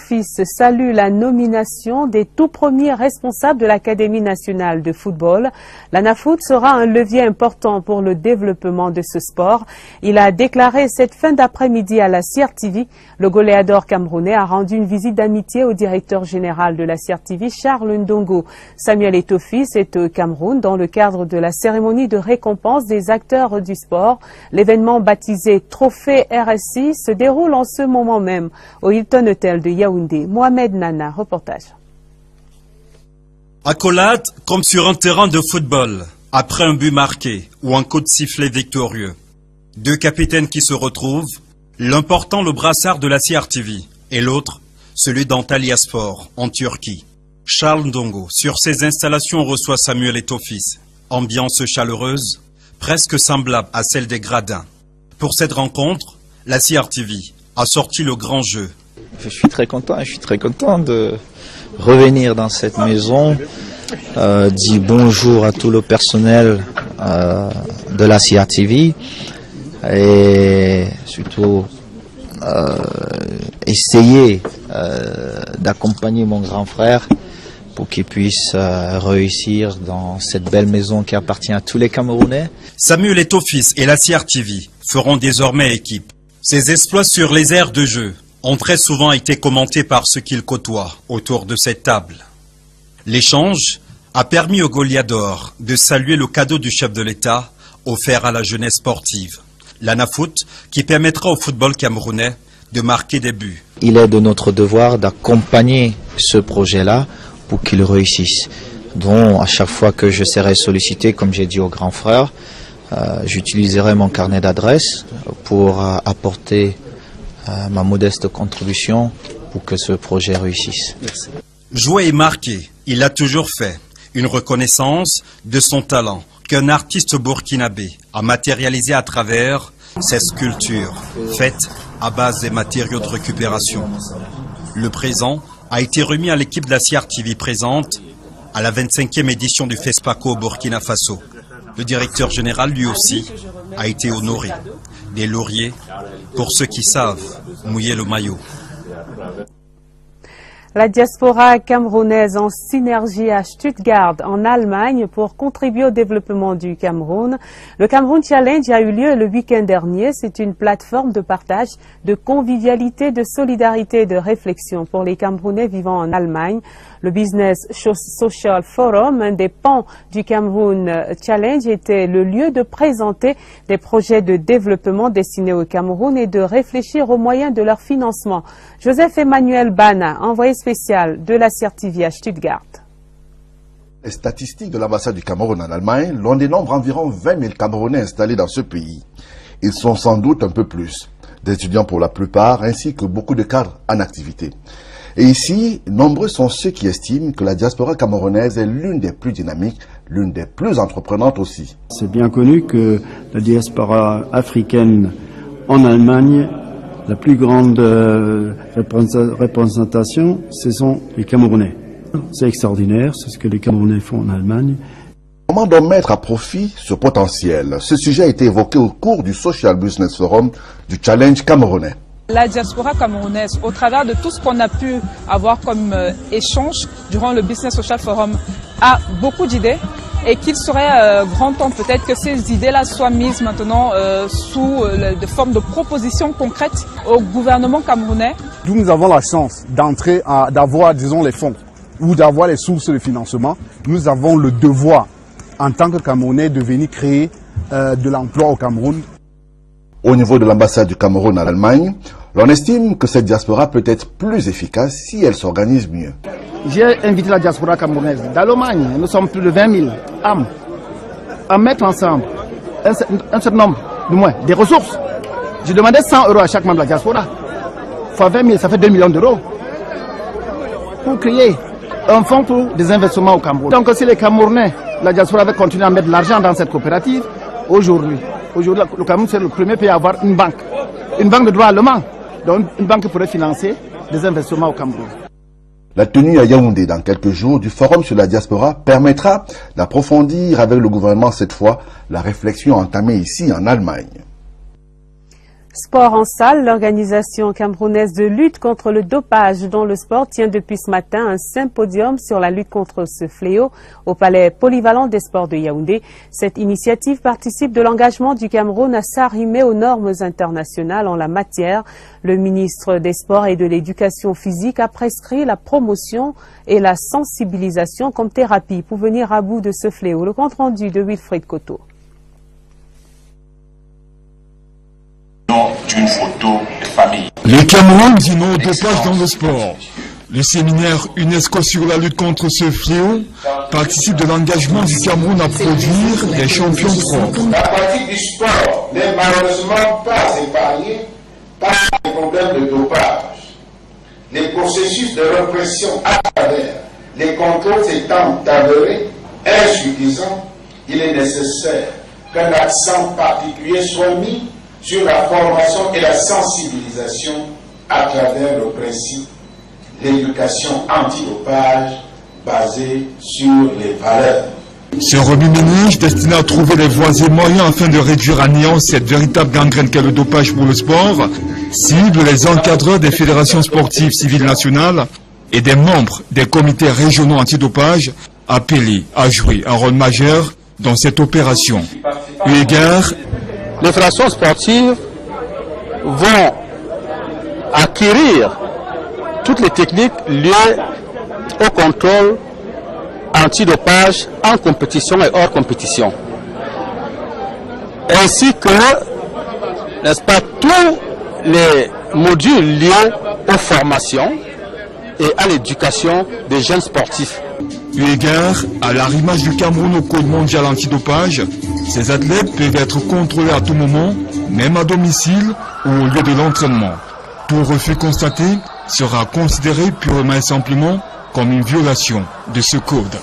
salue la nomination des tout premiers responsables de l'Académie nationale de football. L'ANAFoot sera un levier important pour le développement de ce sport. Il a déclaré cette fin d'après-midi à la C R T V. Le goléador camerounais a rendu une visite d'amitié au directeur général de la C R T V, Charles Ndongo. Samuel Eto'o est au Cameroun dans le cadre de la cérémonie de récompense des acteurs du sport. L'événement baptisé Trophée R S I se déroule en ce moment même au Hilton Hotel de Yaoundé. Mohamed Nana, reportage. Accolade comme sur un terrain de football, après un but marqué ou un coup de sifflet victorieux. Deux capitaines qui se retrouvent, l'un portant le brassard de la C R T V et l'autre celui d'Antalya Sport en Turquie. Charles Ndongo, sur ses installations, reçoit Samuel Eto'o. Ambiance chaleureuse, presque semblable à celle des gradins. Pour cette rencontre, la C R T V a sorti le grand jeu Je suis très content, je suis très content de revenir dans cette maison, euh, dire bonjour à tout le personnel euh, de la C R T V et surtout euh, essayer euh, d'accompagner mon grand frère pour qu'il puisse euh, réussir dans cette belle maison qui appartient à tous les Camerounais. Samuel Eto'o fils et la C R T V feront désormais équipe. Ses exploits sur les aires de jeu ont très souvent été commentés par ceux qu'il côtoie autour de cette table. L'échange a permis au Goliador de saluer le cadeau du chef de l'État offert à la jeunesse sportive, l'ANAFOOT, qui permettra au football camerounais de marquer des buts. Il est de notre devoir d'accompagner ce projet-là pour qu'il réussisse. Donc à chaque fois que je serai sollicité, comme j'ai dit au grand frère, euh, j'utiliserai mon carnet d'adresse pour euh, apporter Euh, ma modeste contribution pour que ce projet réussisse. Merci. Jouer et marquer, il a toujours fait une reconnaissance de son talent qu'un artiste burkinabé a matérialisé à travers ses sculptures faites à base des matériaux de récupération. Le présent a été remis à l'équipe de la C R T V présente à la vingt-cinquième édition du FESPACO au Burkina Faso. Le directeur général, lui aussi, a été honoré des lauriers pour ceux qui savent mouiller le maillot. La diaspora camerounaise en synergie à Stuttgart, en Allemagne, pour contribuer au développement du Cameroun. Le Cameroun Challenge a eu lieu le week-end dernier. C'est une plateforme de partage, de convivialité, de solidarité et de réflexion pour les Camerounais vivant en Allemagne. Le Business Social Forum, un des pans du Cameroun Challenge, était le lieu de présenter des projets de développement destinés au Cameroun et de réfléchir aux moyens de leur financement. Joseph-Emmanuel Bana, envoyé spécial de la C R T V à Stuttgart. Les statistiques de l'ambassade du Cameroun en Allemagne, l'on dénombre environ vingt mille Camerounais installés dans ce pays. Ils sont sans doute un peu plus, des étudiants pour la plupart, ainsi que beaucoup de cadres en activité. Et ici, nombreux sont ceux qui estiment que la diaspora camerounaise est l'une des plus dynamiques, l'une des plus entreprenantes aussi. C'est bien connu que la diaspora africaine en Allemagne, la plus grande euh, représentation, ce sont les Camerounais. C'est extraordinaire, c'est ce que les Camerounais font en Allemagne. Comment donc mettre à profit ce potentiel? Ce sujet a été évoqué au cours du Social Business Forum du Challenge camerounais. La diaspora camerounaise, au travers de tout ce qu'on a pu avoir comme euh, échange durant le Business Social Forum, a beaucoup d'idées et qu'il serait euh, grand temps peut-être que ces idées-là soient mises maintenant euh, sous euh, de forme de propositions concrètes au gouvernement camerounais. D'où nous avons la chance d'entrer, d'avoir, disons, les fonds ou d'avoir les sources de financement, nous avons le devoir, en tant que Camerounais, de venir créer euh, de l'emploi au Cameroun. Au niveau de l'ambassade du Cameroun en Allemagne, l'on estime que cette diaspora peut être plus efficace si elle s'organise mieux. J'ai invité la diaspora camerounaise d'Allemagne, nous sommes plus de vingt mille âmes, à mettre ensemble un, un certain nombre, du moins, des ressources. Je demandais cent euros à chaque membre de la diaspora, fois vingt mille, ça fait deux millions d'euros, pour créer un fonds pour des investissements au Cameroun. Donc si les Camerounais, la diaspora avait continué à mettre de l'argent dans cette coopérative, aujourd'hui, Aujourd'hui, le Cameroun, c'est le premier pays à avoir une banque, une banque de droit allemand, donc une banque qui pourrait financer des investissements au Cameroun. La tenue à Yaoundé dans quelques jours du forum sur la diaspora permettra d'approfondir avec le gouvernement cette fois la réflexion entamée ici en Allemagne. Sport en salle, l'organisation camerounaise de lutte contre le dopage dans le sport tient depuis ce matin un symposium sur la lutte contre ce fléau au palais polyvalent des sports de Yaoundé. Cette initiative participe de l'engagement du Cameroun à s'arrimer aux normes internationales en la matière. Le ministre des Sports et de l'Éducation physique a prescrit la promotion et la sensibilisation comme thérapie pour venir à bout de ce fléau. Le compte rendu de Wilfried Koto. D'une photo de famille. Les Cameroun disent non au dopage dans le sport. Le séminaire UNESCO sur la lutte contre ce fléau participe de l'engagement du Cameroun à produire des champions propres. La pratique du sport n'est malheureusement pas épargnée par les problèmes de dopage. Les processus de répression à travers les contrôles étant avérés insuffisants, il est nécessaire qu'un accent particulier soit mis sur la formation et la sensibilisation à travers le principe l'éducation antidopage basée sur les valeurs. Ce remue-ménage destiné à trouver les voies et moyens afin de réduire à néant cette véritable gangrène qu'est le dopage pour le sport cible les encadreurs des fédérations sportives civiles nationales et des membres des comités régionaux antidopage appelés à jouer un rôle majeur dans cette opération. Eu égard, les fédérations sportives vont acquérir toutes les techniques liées au contrôle antidopage en compétition et hors compétition. Ainsi que, n'est-ce pas, tous les modules liés aux formations et à l'éducation des jeunes sportifs. Eu égard à l'arrimage du Cameroun au code mondial antidopage, ces athlètes peuvent être contrôlés à tout moment, même à domicile ou au lieu de l'entraînement. Tout refus constaté sera considéré purement et simplement comme une violation de ce code.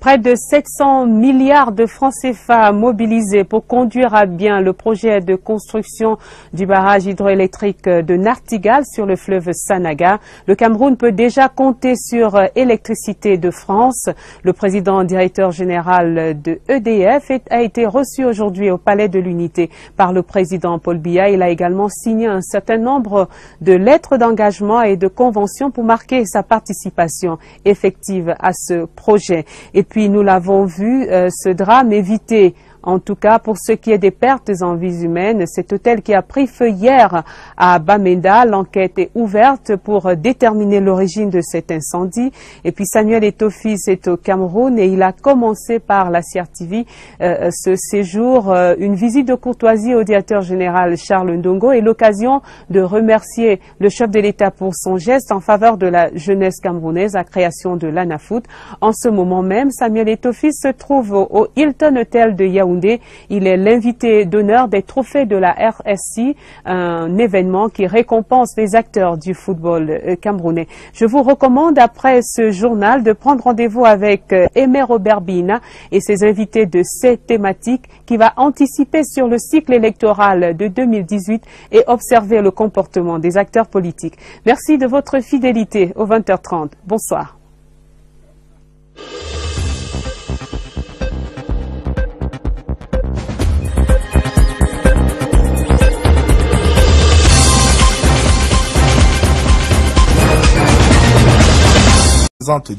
Près de sept cents milliards de francs C F A mobilisés pour conduire à bien le projet de construction du barrage hydroélectrique de Nachtigal sur le fleuve Sanaga. Le Cameroun peut déjà compter sur Électricité de France. Le président directeur général de E D F a été reçu aujourd'hui au Palais de l'Unité par le président Paul Biya. Il a également signé un certain nombre de lettres d'engagement et de conventions pour marquer sa participation effective à ce projet. Et puis nous l'avons vu, euh, ce drame évité, en tout cas pour ce qui est des pertes en vies humaines. Cet hôtel qui a pris feu hier à Bamenda, l'enquête est ouverte pour déterminer l'origine de cet incendie. Et puis Samuel Eto'o est au Cameroun et il a commencé par la C R T V euh, ce séjour. Euh, une visite de courtoisie au directeur général Charles Ndongo et l'occasion de remercier le chef de l'État pour son geste en faveur de la jeunesse camerounaise, la création de l'ANAFOOT. En ce moment même, Samuel Eto'o se trouve au, au Hilton Hotel de Yaoundé. Il est l'invité d'honneur des trophées de la R S I, un événement qui récompense les acteurs du football camerounais. Je vous recommande, après ce journal, de prendre rendez-vous avec Aimé Robert Bina et ses invités de cette thématique qui va anticiper sur le cycle électoral de deux mille dix-huit et observer le comportement des acteurs politiques. Merci de votre fidélité au vingt heures trente. Bonsoir.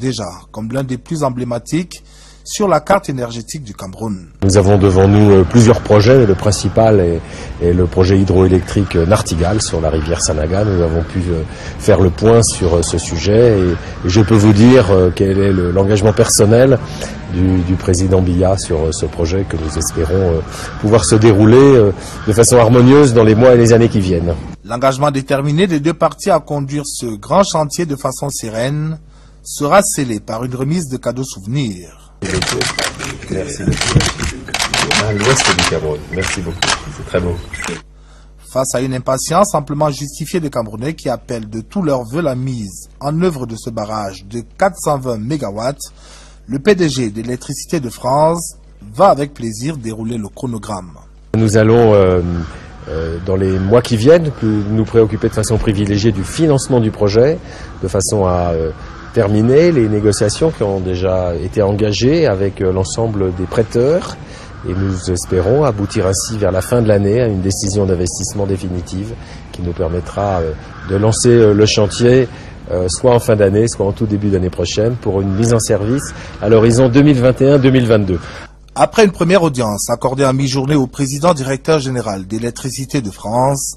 Déjà comme l'un des plus emblématiques sur la carte énergétique du Cameroun. Nous avons devant nous plusieurs projets. Le principal est, est le projet hydroélectrique Nachtigal sur la rivière Sanaga. Nous avons pu faire le point sur ce sujet et je peux vous dire quel est l'engagement personnel du, du président Biya sur ce projet que nous espérons pouvoir se dérouler de façon harmonieuse dans les mois et les années qui viennent. L'engagement déterminé des deux parties à conduire ce grand chantier de façon sereine sera scellé par une remise de cadeaux souvenirs. Merci. À l'ouest du Cameroun. Merci beaucoup. C'est très beau. Face à une impatience amplement justifiée des Camerounais qui appellent de tous leurs vœux la mise en œuvre de ce barrage de quatre cent vingt mégawatts, le P D G d'Électricité de France va avec plaisir dérouler le chronogramme. Nous allons euh... dans les mois qui viennent, nous préoccuper de façon privilégiée du financement du projet, de façon à terminer les négociations qui ont déjà été engagées avec l'ensemble des prêteurs. Et nous espérons aboutir ainsi vers la fin de l'année à une décision d'investissement définitive qui nous permettra de lancer le chantier soit en fin d'année, soit en tout début d'année prochaine pour une mise en service à l'horizon deux mille vingt et un deux mille vingt-deux. Après une première audience accordée à mi-journée au président directeur général d'Électricité de France,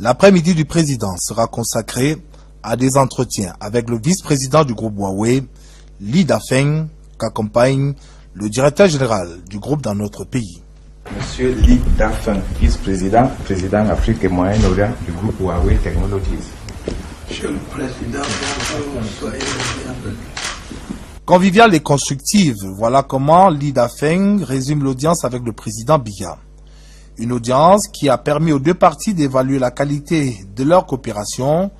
l'après-midi du président sera consacré à des entretiens avec le vice-président du groupe Huawei, Li Dafeng, qu'accompagne le directeur général du groupe dans notre pays. Monsieur Li Dafeng, vice-président, président Afrique et Moyen-Orient du groupe Huawei Technologies. Monsieur le président, soyez bienvenu. Conviviale et constructive, voilà comment Li Dafeng résume l'audience avec le président Biya. Une audience qui a permis aux deux parties d'évaluer la qualité de leur coopération,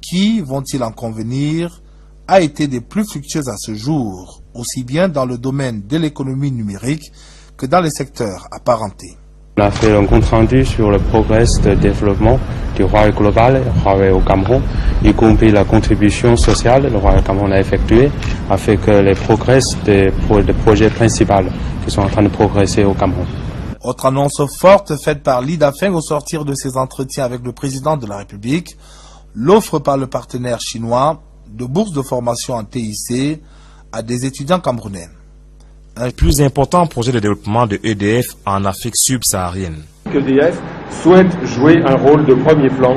qui, vont-ils en convenir, a été des plus fructueuses à ce jour, aussi bien dans le domaine de l'économie numérique que dans les secteurs apparentés. On a fait un compte rendu sur le progrès de développement du Huawei global, Huawei au Cameroun, y compris la contribution sociale le Huawei Cameroun a effectuée, afin que les progrès des, pro des projets principaux qui sont en train de progresser au Cameroun. Autre annonce forte faite par Li Dafeng au sortir de ses entretiens avec le président de la République, l'offre par le partenaire chinois de bourses de formation en T I C à des étudiants camerounais. Un plus important projet de développement de E D F en Afrique subsaharienne. E D F souhaite jouer un rôle de premier plan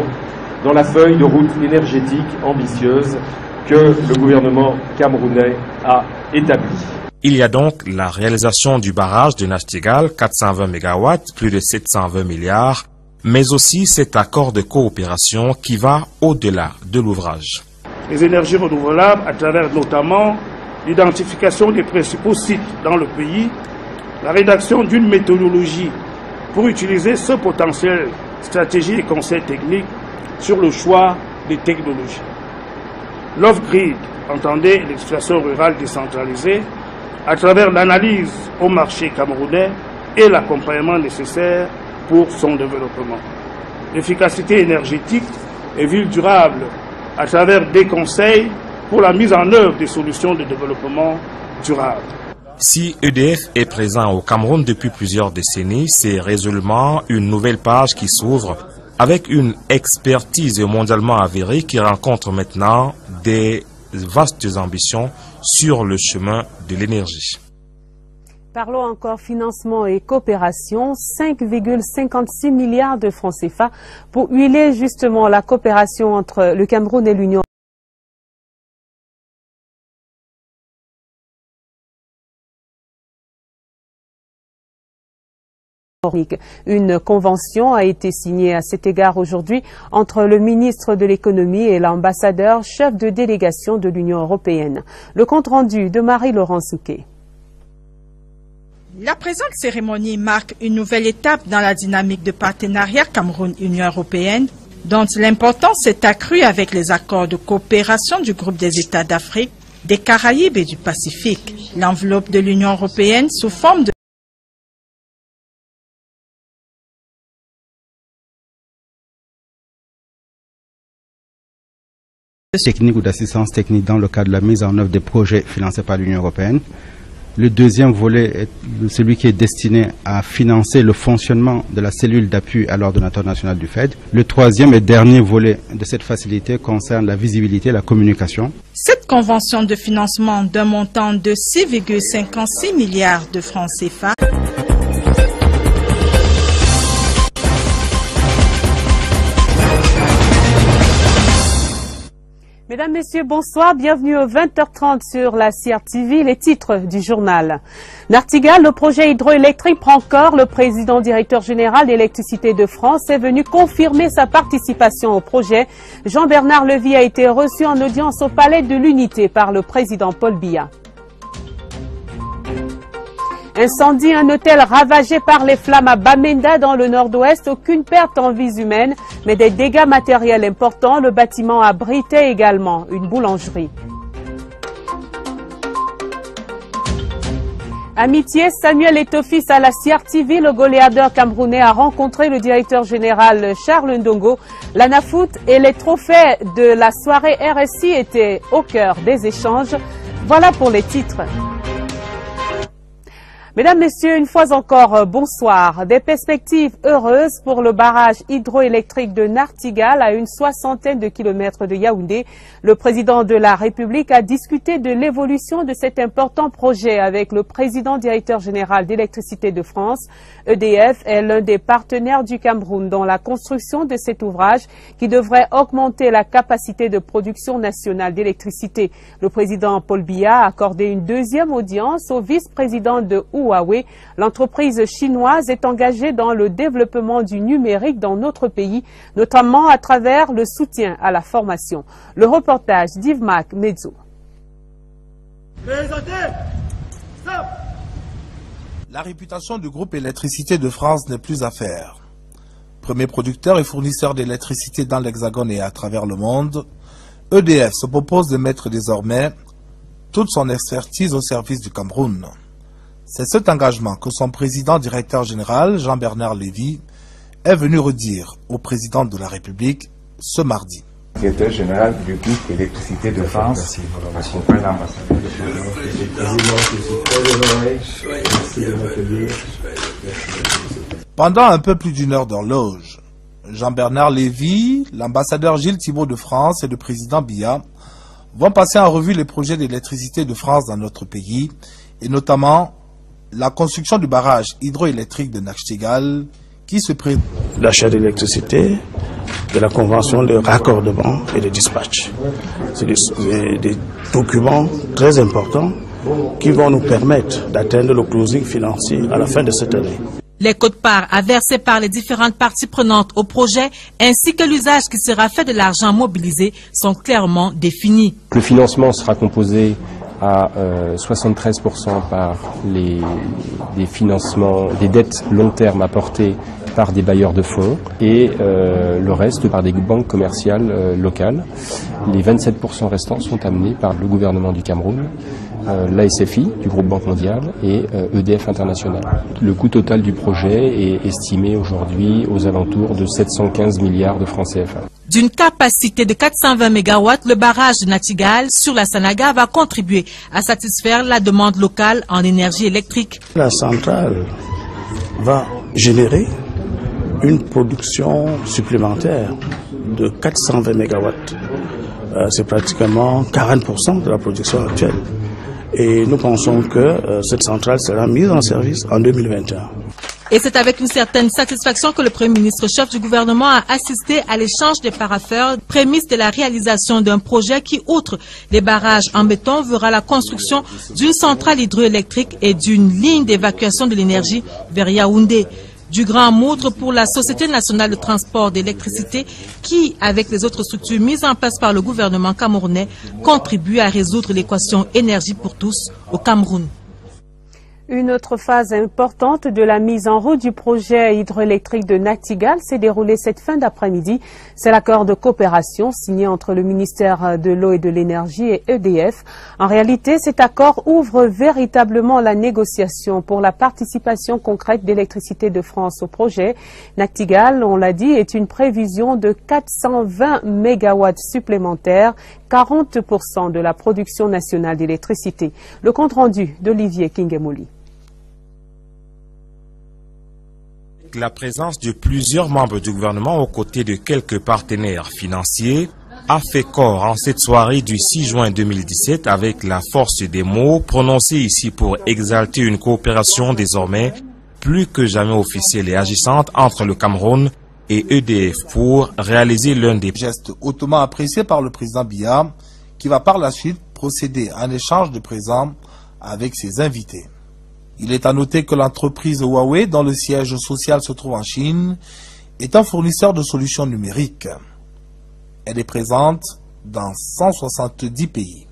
dans la feuille de route énergétique ambitieuse que le gouvernement camerounais a établie. Il y a donc la réalisation du barrage de Nachtigal, quatre cent vingt mégawatts, plus de sept cent vingt milliards, mais aussi cet accord de coopération qui va au-delà de l'ouvrage. Les énergies renouvelables, à travers notamment l'identification des principaux sites dans le pays, la rédaction d'une méthodologie pour utiliser ce potentiel, stratégie et conseil technique sur le choix des technologies. L'off-grid, entendez l'exploitation rurale décentralisée, à travers l'analyse au marché camerounais et l'accompagnement nécessaire pour son développement. L'efficacité énergétique et ville durable, à travers des conseils pour la mise en œuvre des solutions de développement durable. Si E D F est présent au Cameroun depuis plusieurs décennies, c'est résolument une nouvelle page qui s'ouvre avec une expertise mondialement avérée qui rencontre maintenant des vastes ambitions sur le chemin de l'énergie. Parlons encore financement et coopération, cinq virgule cinquante-six milliards de francs C F A pour huiler justement la coopération entre le Cameroun et l'Union. Une convention a été signée à cet égard aujourd'hui entre le ministre de l'économie et l'ambassadeur chef de délégation de l'Union européenne. Le compte-rendu de Marie-Laure Souquet. La présente cérémonie marque une nouvelle étape dans la dynamique de partenariat Cameroun-Union européenne, dont l'importance s'est accrue avec les accords de coopération du groupe des États d'Afrique, des Caraïbes et du Pacifique. L'enveloppe de l'Union européenne sous forme de technique ou d'assistance technique dans le cadre de la mise en œuvre des projets financés par l'Union européenne. Le deuxième volet est celui qui est destiné à financer le fonctionnement de la cellule d'appui à l'ordonnateur national du F E D. Le troisième et dernier volet de cette facilité concerne la visibilité et la communication. Cette convention de financement d'un montant de six virgule cinquante-six milliards de francs C F A Mesdames, Messieurs, bonsoir. Bienvenue aux vingt heures trente sur la C R T V, les titres du journal. Nachtigal, le projet hydroélectrique prend corps. Le président directeur général d'Électricité de France est venu confirmer sa participation au projet. Jean-Bernard Levy a été reçu en audience au Palais de l'Unité par le président Paul Biya. Incendie, un hôtel ravagé par les flammes à Bamenda dans le nord-ouest, aucune perte en vies humaines, mais des dégâts matériels importants. Le bâtiment abritait également une boulangerie. Amitié, Samuel Eto'o fils à la C R T V, le goléador camerounais a rencontré le directeur général Charles Ndongo. La Nafoot et les trophées de la soirée R S I étaient au cœur des échanges. Voilà pour les titres. Mesdames, Messieurs, une fois encore, bonsoir. Des perspectives heureuses pour le barrage hydroélectrique de Nachtigal à une soixantaine de kilomètres de Yaoundé. Le président de la République a discuté de l'évolution de cet important projet avec le président directeur général d'Électricité de France. E D F est l'un des partenaires du Cameroun dans la construction de cet ouvrage qui devrait augmenter la capacité de production nationale d'électricité. Le président Paul Biya a accordé une deuxième audience au vice-président de Huawei. L'entreprise chinoise est engagée dans le développement du numérique dans notre pays, notamment à travers le soutien à la formation. Le reportage d'Yves Mac Mezzo. La réputation du groupe Électricité de France n'est plus à faire. Premier producteur et fournisseur d'électricité dans l'Hexagone et à travers le monde, E D F se propose de mettre désormais toute son expertise au service du Cameroun. C'est cet engagement que son président directeur général, Jean-Bernard Levy, est venu redire au président de la République ce mardi. Secrétaire général du groupe Électricité de France, accompagne l'ambassadeur de France. Pendant un peu plus d'une heure d'horloge, Jean-Bernard Levy, l'ambassadeur Gilles Thibault de France et le président Biya vont passer en revue les projets d'électricité de France dans notre pays et notamment la construction du barrage hydroélectrique de Nachtigal qui se prépare. L'achat d'électricité, de la convention de raccordement et de dispatch. C'est des, des documents très importants qui vont nous permettre d'atteindre le closing financier à la fin de cette année. Les quotes-parts à verser par les différentes parties prenantes au projet ainsi que l'usage qui sera fait de l'argent mobilisé sont clairement définis. Le financement sera composé à euh, soixante-treize pour cent par les, des financements, des dettes long terme apportées par des bailleurs de fonds et euh, le reste par des banques commerciales euh, locales. Les vingt-sept pour cent restants sont amenés par le gouvernement du Cameroun, euh, l'A S F I du groupe Banque mondiale et euh, E D F international. Le coût total du projet est estimé aujourd'hui aux alentours de sept cent quinze milliards de francs C F A. D'une capacité de quatre cent vingt mégawatts, le barrage de Nachtigal sur la Sanaga va contribuer à satisfaire la demande locale en énergie électrique. La centrale va générer une production supplémentaire de quatre cent vingt mégawatts. Euh, C'est pratiquement quarante pour cent de la production actuelle. Et nous pensons que euh, cette centrale sera mise en service en deux mille vingt et un. Et c'est avec une certaine satisfaction que le Premier ministre chef du gouvernement a assisté à l'échange des parapheurs, prémisse de la réalisation d'un projet qui, outre les barrages en béton, verra la construction d'une centrale hydroélectrique et d'une ligne d'évacuation de l'énergie vers Yaoundé. Du grand montre pour la Société nationale de transport d'électricité qui, avec les autres structures mises en place par le gouvernement camerounais, contribue à résoudre l'équation énergie pour tous au Cameroun. Une autre phase importante de la mise en route du projet hydroélectrique de Nachtigal s'est déroulée cette fin d'après-midi. C'est l'accord de coopération signé entre le ministère de l'Eau et de l'Énergie et E D F. En réalité, cet accord ouvre véritablement la négociation pour la participation concrète d'Électricité de France au projet. Nachtigal, on l'a dit, est une prévision de quatre cent vingt mégawatts supplémentaires, quarante pour cent de la production nationale d'électricité. Le compte-rendu d'Olivier Kingemoli. La présence de plusieurs membres du gouvernement aux côtés de quelques partenaires financiers a fait corps en cette soirée du six juin deux mille dix-sept avec la force des mots prononcés ici pour exalter une coopération désormais plus que jamais officielle et agissante entre le Cameroun et E D F pour réaliser l'un des gestes hautement appréciés par le président Biya qui va par la suite procéder à un échange de présents avec ses invités. Il est à noter que l'entreprise Huawei, dont le siège social se trouve en Chine, est un fournisseur de solutions numériques. Elle est présente dans cent soixante-dix pays.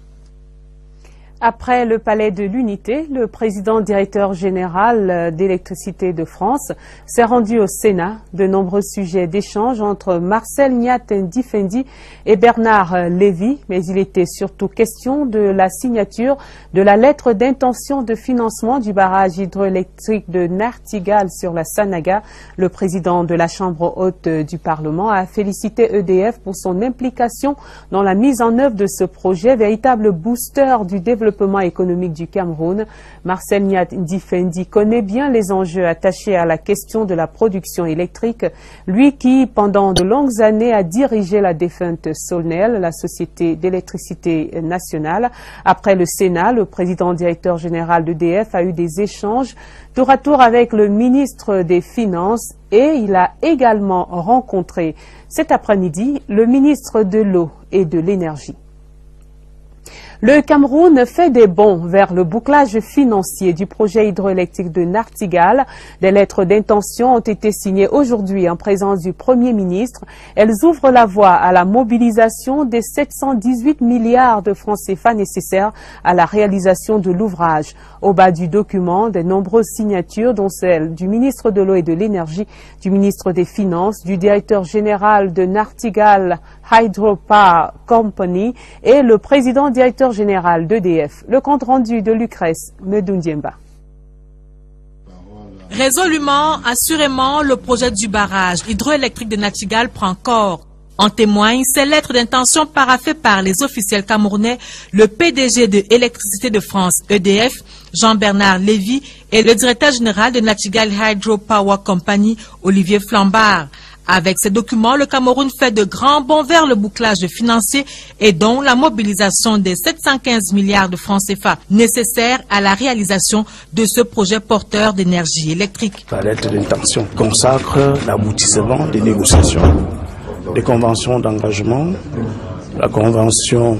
Après le palais de l'Unité, le président directeur général d'Électricité de France s'est rendu au Sénat. De nombreux sujets d'échange entre Marcel Niat Njifenji et Bernard Lévy, mais il était surtout question de la signature de la lettre d'intention de financement du barrage hydroélectrique de Nachtigal sur la Sanaga. Le président de la Chambre haute du Parlement a félicité E D F pour son implication dans la mise en œuvre de ce projet, véritable booster du développement économique du Cameroun. Marcel Niat Njifenji connaît bien les enjeux attachés à la question de la production électrique. Lui qui, pendant de longues années, a dirigé la défunte SONEL, la Société d'électricité nationale. Après le Sénat, le président directeur général d'E D F a eu des échanges tour à tour avec le ministre des Finances et il a également rencontré cet après-midi le ministre de l'Eau et de l'Énergie. Le Cameroun fait des bonds vers le bouclage financier du projet hydroélectrique de Nachtigal. Des lettres d'intention ont été signées aujourd'hui en présence du Premier ministre. Elles ouvrent la voie à la mobilisation des sept cent dix-huit milliards de francs C F A nécessaires à la réalisation de l'ouvrage. Au bas du document, des nombreuses signatures, dont celle du ministre de l'Eau et de l'Énergie, du ministre des Finances, du directeur général de Nachtigal Hydro Power Company et le président directeur général d'E D F. Le compte rendu de Lucrèce Ndoumdjamba. Résolument, assurément, le projet du barrage hydroélectrique de Nachtigal prend corps. En témoigne ces lettres d'intention paraphées par les officiels camerounais, le P D G de l'électricité de France, E D F, Jean-Bernard Levy, et le directeur général de Nachtigal Hydro Power Company, Olivier Flambard. Avec ces documents, le Cameroun fait de grands bonds vers le bouclage financier et dont la mobilisation des sept cent quinze milliards de francs C F A nécessaires à la réalisation de ce projet porteur d'énergie électrique. La lettre d'intention consacre l'aboutissement des négociations, des conventions d'engagement, la convention